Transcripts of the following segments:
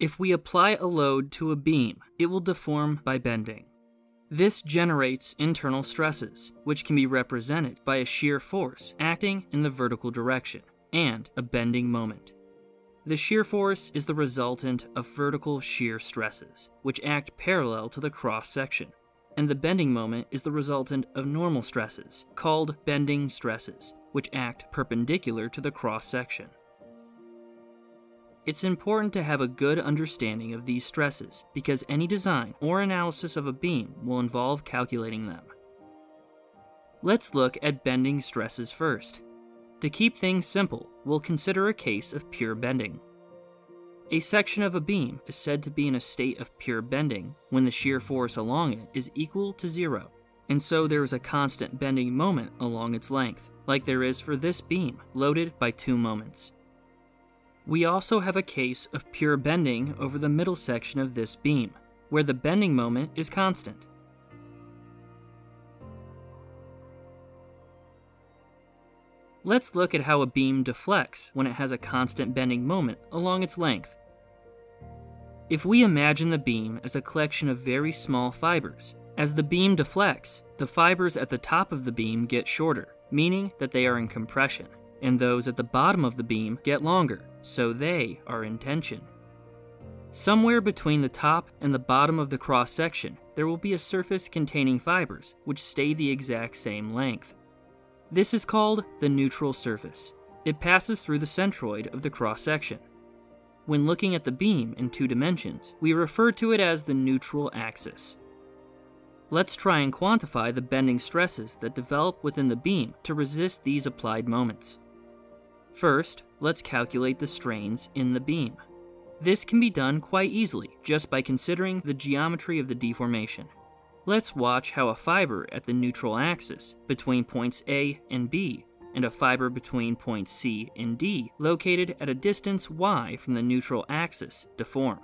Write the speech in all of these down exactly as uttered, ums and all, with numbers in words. If we apply a load to a beam, it will deform by bending. This generates internal stresses, which can be represented by a shear force acting in the vertical direction and a bending moment. The shear force is the resultant of vertical shear stresses, which act parallel to the cross-section, and the bending moment is the resultant of normal stresses, called bending stresses, which act perpendicular to the cross-section. It's important to have a good understanding of these stresses because any design or analysis of a beam will involve calculating them. Let's look at bending stresses first. To keep things simple, we'll consider a case of pure bending. A section of a beam is said to be in a state of pure bending when the shear force along it is equal to zero, and so there is a constant bending moment along its length, like there is for this beam loaded by two moments. We also have a case of pure bending over the middle section of this beam, where the bending moment is constant. Let's look at how a beam deflects when it has a constant bending moment along its length. If we imagine the beam as a collection of very small fibers, as the beam deflects, the fibers at the top of the beam get shorter, meaning that they are in compression, and those at the bottom of the beam get longer, so they are in tension. Somewhere between the top and the bottom of the cross-section, there will be a surface containing fibers which stay the exact same length. This is called the neutral surface. It passes through the centroid of the cross-section. When looking at the beam in two dimensions, we refer to it as the neutral axis. Let's try and quantify the bending stresses that develop within the beam to resist these applied moments. First, let's calculate the strains in the beam. This can be done quite easily just by considering the geometry of the deformation. Let's watch how a fiber at the neutral axis between points A and B and a fiber between points C and D located at a distance y from the neutral axis deform.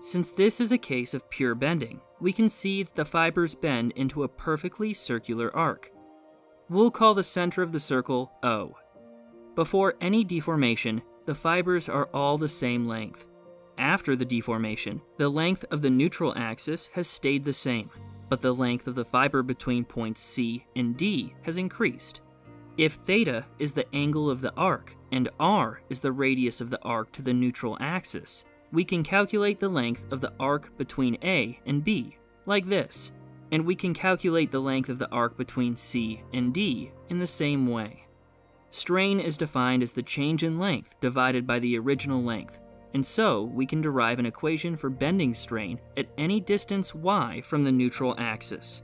Since this is a case of pure bending, we can see that the fibers bend into a perfectly circular arc. We'll call the center of the circle O. Before any deformation, the fibers are all the same length. After the deformation, the length of the neutral axis has stayed the same, but the length of the fiber between points C and D has increased. If theta is the angle of the arc and r is the radius of the arc to the neutral axis, we can calculate the length of the arc between A and B, like this, and we can calculate the length of the arc between C and D in the same way. Strain is defined as the change in length divided by the original length, and so we can derive an equation for bending strain at any distance y from the neutral axis.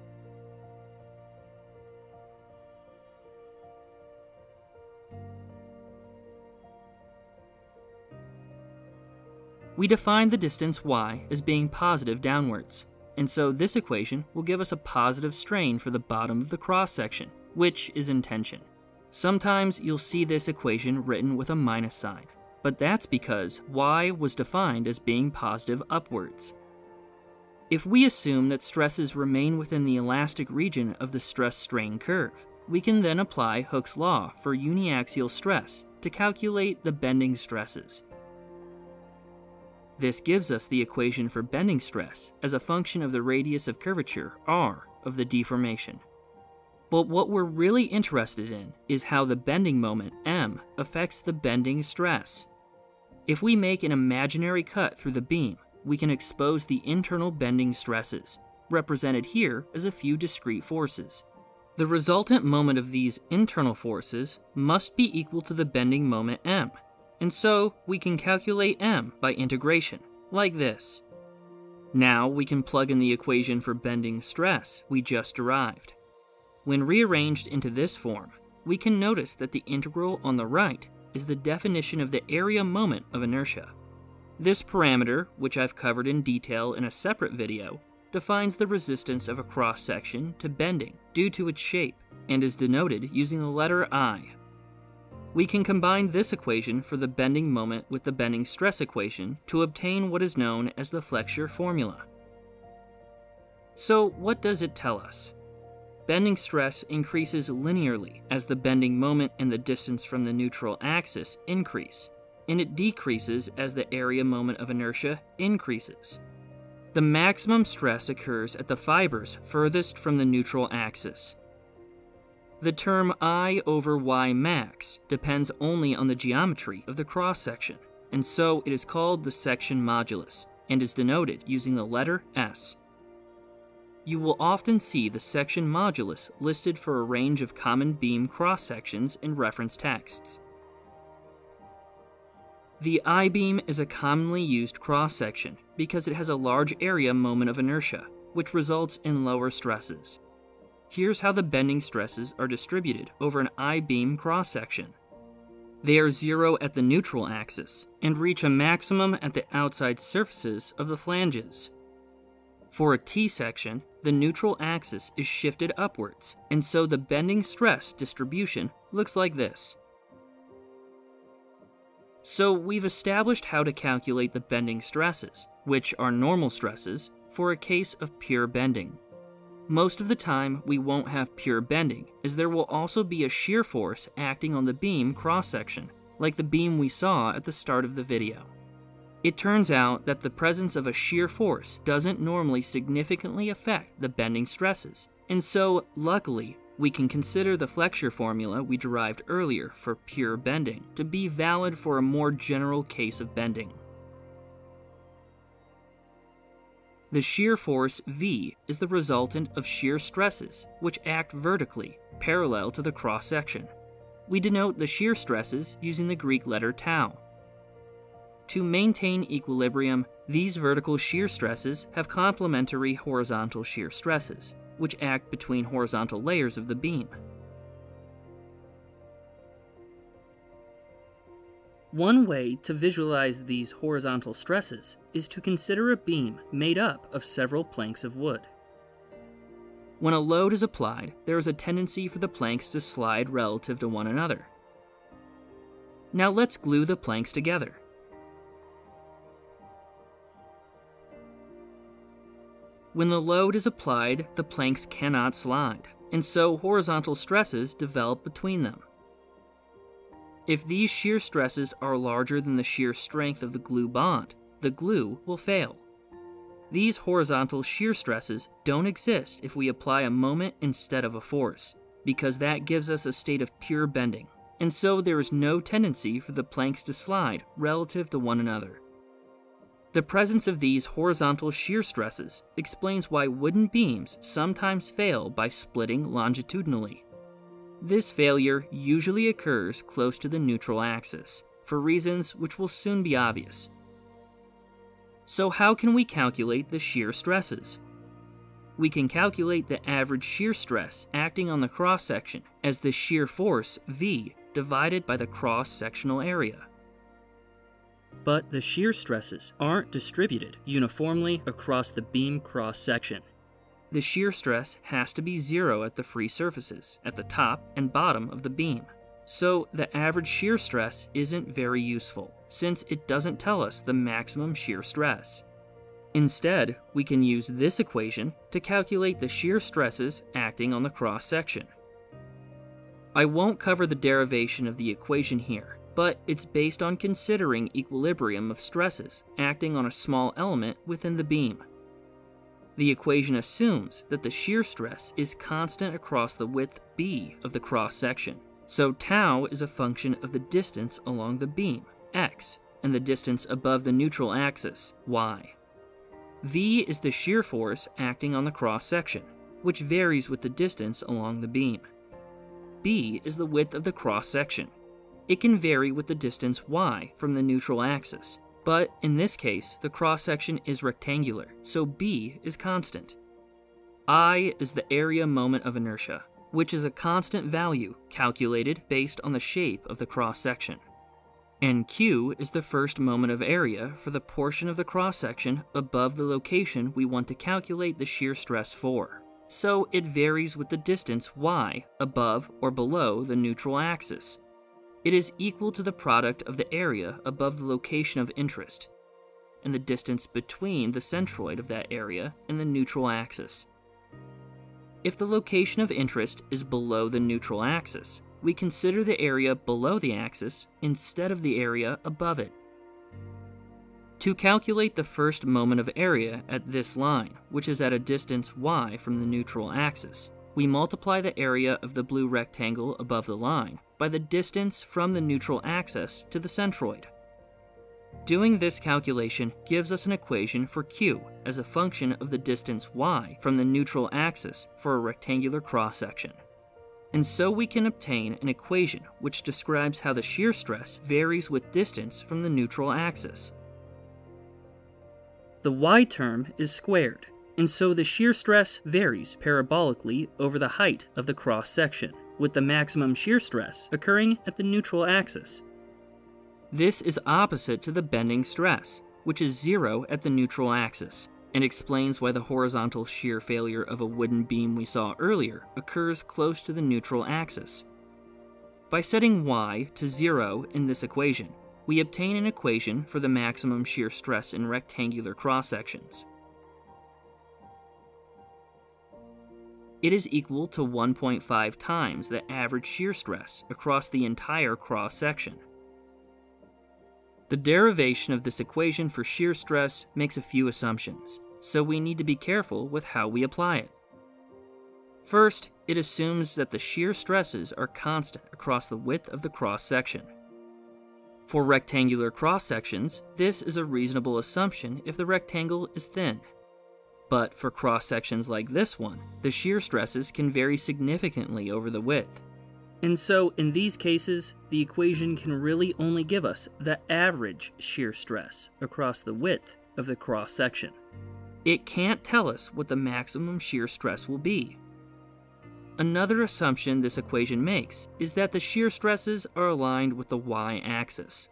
We define the distance y as being positive downwards, and so this equation will give us a positive strain for the bottom of the cross-section, which is in tension. Sometimes you'll see this equation written with a minus sign, but that's because y was defined as being positive upwards. If we assume that stresses remain within the elastic region of the stress-strain curve, we can then apply Hooke's law for uniaxial stress to calculate the bending stresses. This gives us the equation for bending stress as a function of the radius of curvature, r, of the deformation. But what we're really interested in is how the bending moment, m, affects the bending stress. If we make an imaginary cut through the beam, we can expose the internal bending stresses, represented here as a few discrete forces. The resultant moment of these internal forces must be equal to the bending moment, m, and so we can calculate m by integration, like this. Now we can plug in the equation for bending stress we just derived. When rearranged into this form, we can notice that the integral on the right is the definition of the area moment of inertia. This parameter, which I've covered in detail in a separate video, defines the resistance of a cross-section to bending due to its shape and is denoted using the letter I. We can combine this equation for the bending moment with the bending stress equation to obtain what is known as the flexure formula. So what does it tell us? Bending stress increases linearly as the bending moment and the distance from the neutral axis increase, and it decreases as the area moment of inertia increases. The maximum stress occurs at the fibers furthest from the neutral axis. The term I over Y max depends only on the geometry of the cross-section, and so it is called the section modulus, and is denoted using the letter S. You will often see the section modulus listed for a range of common beam cross-sections in reference texts. The I-beam is a commonly used cross-section because it has a large area moment of inertia, which results in lower stresses. Here's how the bending stresses are distributed over an I-beam cross-section. They are zero at the neutral axis and reach a maximum at the outside surfaces of the flanges. For a T-section, the neutral axis is shifted upwards, and so the bending stress distribution looks like this. So we've established how to calculate the bending stresses, which are normal stresses, for a case of pure bending. Most of the time, we won't have pure bending, as there will also be a shear force acting on the beam cross-section, like the beam we saw at the start of the video. It turns out that the presence of a shear force doesn't normally significantly affect the bending stresses, and so, luckily, we can consider the flexure formula we derived earlier for pure bending to be valid for a more general case of bending. The shear force V is the resultant of shear stresses, which act vertically, parallel to the cross-section. We denote the shear stresses using the Greek letter tau. To maintain equilibrium, these vertical shear stresses have complementary horizontal shear stresses, which act between horizontal layers of the beam. One way to visualize these horizontal stresses is to consider a beam made up of several planks of wood. When a load is applied, there is a tendency for the planks to slide relative to one another. Now let's glue the planks together. When the load is applied, the planks cannot slide, and so horizontal stresses develop between them. If these shear stresses are larger than the shear strength of the glue bond, the glue will fail. These horizontal shear stresses don't exist if we apply a moment instead of a force, because that gives us a state of pure bending, and so there is no tendency for the planks to slide relative to one another. The presence of these horizontal shear stresses explains why wooden beams sometimes fail by splitting longitudinally. This failure usually occurs close to the neutral axis, for reasons which will soon be obvious. So how can we calculate the shear stresses? We can calculate the average shear stress acting on the cross-section as the shear force, V, divided by the cross-sectional area. But the shear stresses aren't distributed uniformly across the beam cross-section. The shear stress has to be zero at the free surfaces, at the top and bottom of the beam. So the average shear stress isn't very useful, since it doesn't tell us the maximum shear stress. Instead, we can use this equation to calculate the shear stresses acting on the cross-section. I won't cover the derivation of the equation here, but it's based on considering equilibrium of stresses acting on a small element within the beam. The equation assumes that the shear stress is constant across the width B of the cross-section, so tau is a function of the distance along the beam, x, and the distance above the neutral axis, y. V is the shear force acting on the cross-section, which varies with the distance along the beam. B is the width of the cross-section. It can vary with the distance y from the neutral axis, but in this case, the cross-section is rectangular, so b is constant. I is the area moment of inertia, which is a constant value calculated based on the shape of the cross-section. And q is the first moment of area for the portion of the cross-section above the location we want to calculate the shear stress for, so it varies with the distance y above or below the neutral axis. It is equal to the product of the area above the location of interest and the distance between the centroid of that area and the neutral axis. If the location of interest is below the neutral axis, we consider the area below the axis instead of the area above it. To calculate the first moment of area at this line, which is at a distance y from the neutral axis, we multiply the area of the blue rectangle above the line by the distance from the neutral axis to the centroid. Doing this calculation gives us an equation for q as a function of the distance y from the neutral axis for a rectangular cross-section. And so we can obtain an equation which describes how the shear stress varies with distance from the neutral axis. The y term is squared, and so the shear stress varies parabolically over the height of the cross-section, with the maximum shear stress occurring at the neutral axis. This is opposite to the bending stress, which is zero at the neutral axis, and explains why the horizontal shear failure of a wooden beam we saw earlier occurs close to the neutral axis. By setting y to zero in this equation, we obtain an equation for the maximum shear stress in rectangular cross-sections. It is equal to one point five times the average shear stress across the entire cross-section. The derivation of this equation for shear stress makes a few assumptions, so we need to be careful with how we apply it. First, it assumes that the shear stresses are constant across the width of the cross-section. For rectangular cross-sections, this is a reasonable assumption if the rectangle is thin. But for cross-sections like this one, the shear stresses can vary significantly over the width. And so, in these cases, the equation can really only give us the average shear stress across the width of the cross-section. It can't tell us what the maximum shear stress will be. Another assumption this equation makes is that the shear stresses are aligned with the y-axis.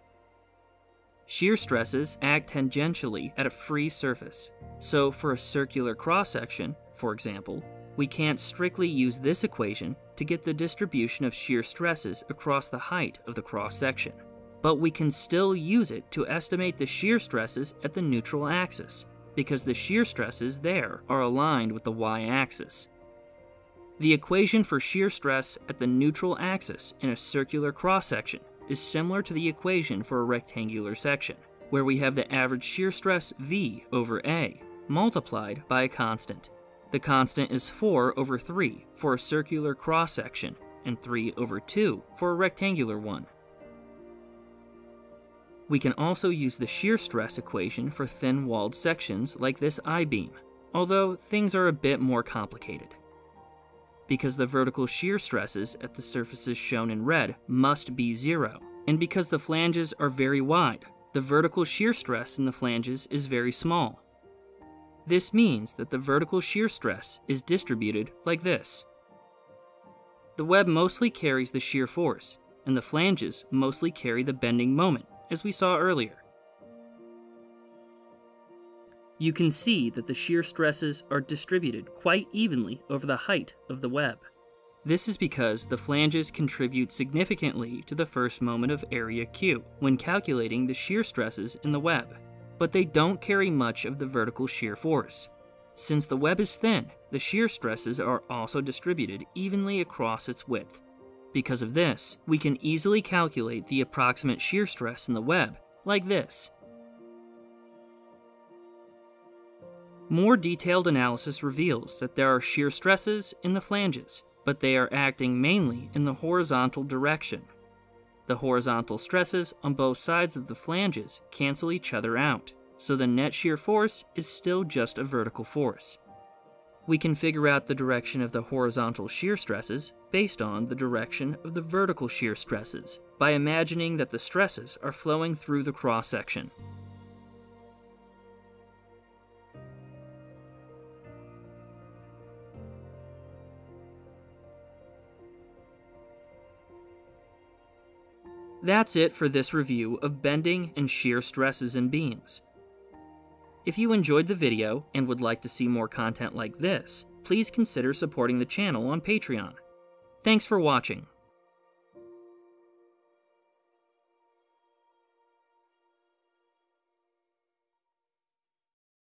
Shear stresses act tangentially at a free surface, so for a circular cross-section, for example, we can't strictly use this equation to get the distribution of shear stresses across the height of the cross-section, but we can still use it to estimate the shear stresses at the neutral axis, because the shear stresses there are aligned with the y-axis. The equation for shear stress at the neutral axis in a circular cross-section is similar to the equation for a rectangular section, where we have the average shear stress V over A multiplied by a constant. The constant is four over three for a circular cross-section and three over two for a rectangular one. We can also use the shear stress equation for thin-walled sections like this I-beam, although things are a bit more complicated, because the vertical shear stresses at the surfaces shown in red must be zero, and because the flanges are very wide, the vertical shear stress in the flanges is very small. This means that the vertical shear stress is distributed like this. The web mostly carries the shear force, and the flanges mostly carry the bending moment, as we saw earlier. You can see that the shear stresses are distributed quite evenly over the height of the web. This is because the flanges contribute significantly to the first moment of area Q when calculating the shear stresses in the web, but they don't carry much of the vertical shear force. Since the web is thin, the shear stresses are also distributed evenly across its width. Because of this, we can easily calculate the approximate shear stress in the web, like this. More detailed analysis reveals that there are shear stresses in the flanges, but they are acting mainly in the horizontal direction. The horizontal stresses on both sides of the flanges cancel each other out, so the net shear force is still just a vertical force. We can figure out the direction of the horizontal shear stresses based on the direction of the vertical shear stresses by imagining that the stresses are flowing through the cross-section. That's it for this review of bending and shear stresses in beams. If you enjoyed the video and would like to see more content like this, please consider supporting the channel on Patreon. Thanks for watching.